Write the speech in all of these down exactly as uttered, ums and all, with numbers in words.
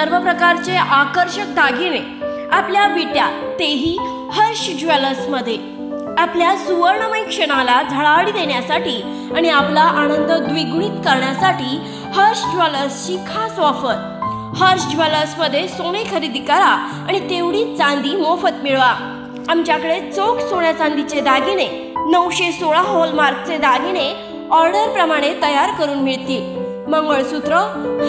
सर्व प्रकारचे आकर्षक दागिने आपल्या विट्या, तेही हर्ष ज्वेलर्स मध्ये आपल्या सुवर्णमय क्षणाला झळाळी देण्यासाठी आणि आपला आनंद द्विगुणित करण्यासाठी हर्ष ज्वेलर्सची खास ऑफर। हर्ष ज्वेलर्स मध्ये सोने खरेदी करा आणि तेवढी चांदी मोफत मिळवा। आमच्याकडे चोख सोन्या चांदीचे दागिने, नऊशे सोळा हॉलमार्कचे दागिने ऑर्डर प्रमाणे तयार करून मिळतील। मंगलसूत्र,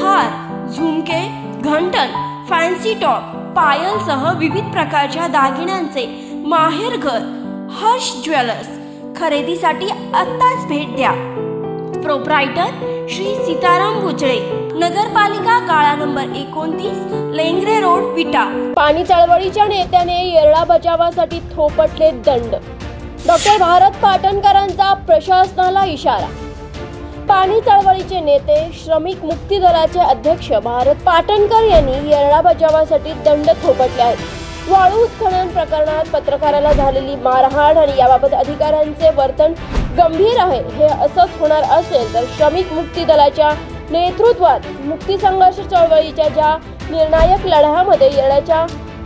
हार, झुमके, घंटन, फॅन्सी टॉप, पायल सह विविध प्रकारच्या दागिन्यांचे माहेर घर हर्ष ज्वेलर्स। खरेदीसाठी आत्ताच भेट द्या। प्रोप्रायटर श्री सीताराम भुजळे, नगरपालिका गाळा नंबर एकोणतीस, लेंगरे रोड, विटा। पाणी चळवळीच्या नेत्याने येरळा बचावासाठी थोपटले दंड, डॉक्टर भारत पाटणकरांचा प्रशासनाला इशारा। पाणी चळवळीचे नेते श्रमिक मुक्ति दलाचे अध्यक्ष भारत पाटणकर यांनी येरळा बचावासाठी दंड थोपटले आहेत। वाळू उत्खनन प्रकरणात पत्रकाराला झालेली मारहाण आणि याबाबत अधिकाऱ्यांचे वर्तन गंभीर आहे। हे असंच होणार असेल तर श्रमिक मुक्ति दलाच्या नेतृत्वात मुक्ति संघर्ष चळवळीच्या ज्या निर्णायक लढ्यामध्ये येरळाच्या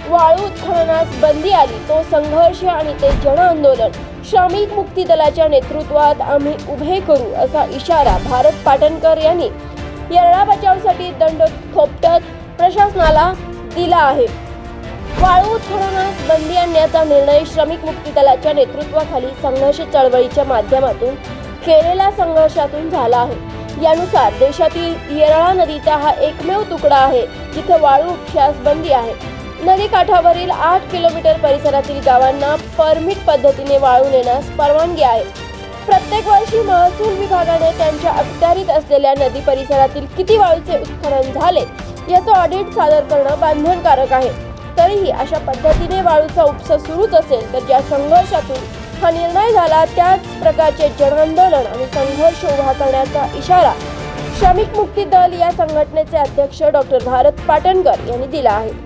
वाळू उत्खननास बंदी आली, तो संघर्ष आणि ते जन आंदोलन श्रमिक मुक्ति दलाच्या नेतृत्वात आम्ही उभे करू, असा इशारा भारत पाटणकर यांनी येरळा बचावासाठी दंड थोपटत प्रशासनाला दिला आहे। वाळू उत्खननास बंदी आणण्याचा निर्णय श्रमिक मुक्ति दलाच्या नेतृत्वाखाली संघर्ष चळवळीच्या माध्यमातून केलेल्या संघर्षातून झाला आहे। यानुसार देशातील येरळा नदीचा हा एकमेव तुकडा आहे जिथे वाळू उपशास बंदी आहे। नदीकाठावरील आठ किलोमीटर परिसरातील गावांना परमिट पद्धतीने वाळू नेण्यास परवानगी आहे। प्रत्येक वर्षी महसूल विभागाने त्यांच्या अखत्यारीत असलेल्या नदी परिसरातील किती वाळूचे उत्खनन झाले याचं ऑडिट सादर करणं बंधनकारक आहे। तरीही अशा पद्धतीने वाळूचा उपसा सुरूच असेल तर ज्या संघर्षातून हा निर्णय झाला त्याच प्रकारचे जनआंदोलन आणि संघर्ष उभा करण्याचा इशारा श्रमिक मुक्ति दल या संघटनेचे अध्यक्ष डॉक्टर भारत पाटणकर यांनी दिला आहे।